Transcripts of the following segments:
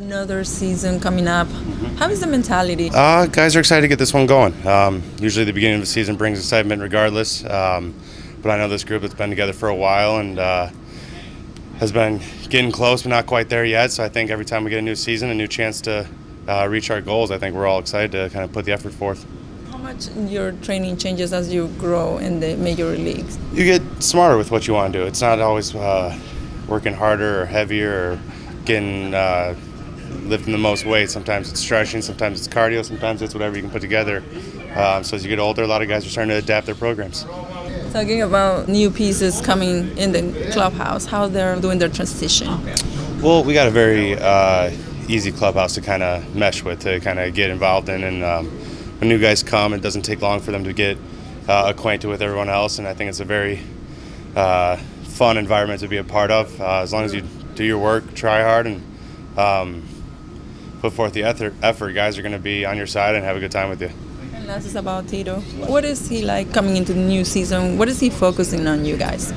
Another season coming up. How is the mentality? Guys are excited to get this one going. Usually the beginning of the season brings excitement regardless. But I know this group that's been together for a while and has been getting close but not quite there yet. So I think every time we get a new season, a new chance to reach our goals, I think we're all excited to kind of put the effort forth. How much your training changes as you grow in the major leagues? You get smarter with what you want to do. It's not always working harder or heavier or getting lifting the most weight. Sometimes it's stretching, sometimes it's cardio, sometimes it's whatever you can put together. So as you get older, a lot of guys are starting to adapt their programs. Talking about new pieces coming in the clubhouse, how they're doing their transition. Well, we got a very easy clubhouse to kind of mesh with, to kind of get involved in. And when new guys come, it doesn't take long for them to get acquainted with everyone else. And I think it's a very fun environment to be a part of, as long as you do your work, try hard, and put forth the effort. Guys are going to be on your side and have a good time with you. And last is about Tito. What is he like coming into the new season? What is he focusing on, you guys?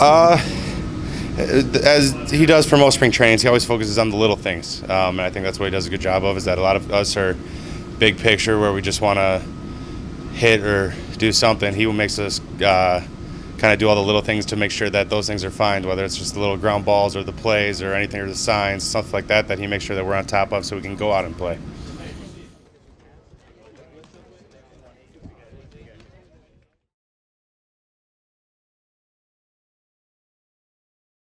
As he does for most spring trainings, he always focuses on the little things. And I think that's what he does a good job of, is that a lot of us are big picture where we just want to hit or do something. He makes us kind of do all the little things to make sure that those things are fine, whether it's just the little ground balls or the plays or anything, or the signs, stuff like that, that he makes sure that we're on top of so we can go out and play.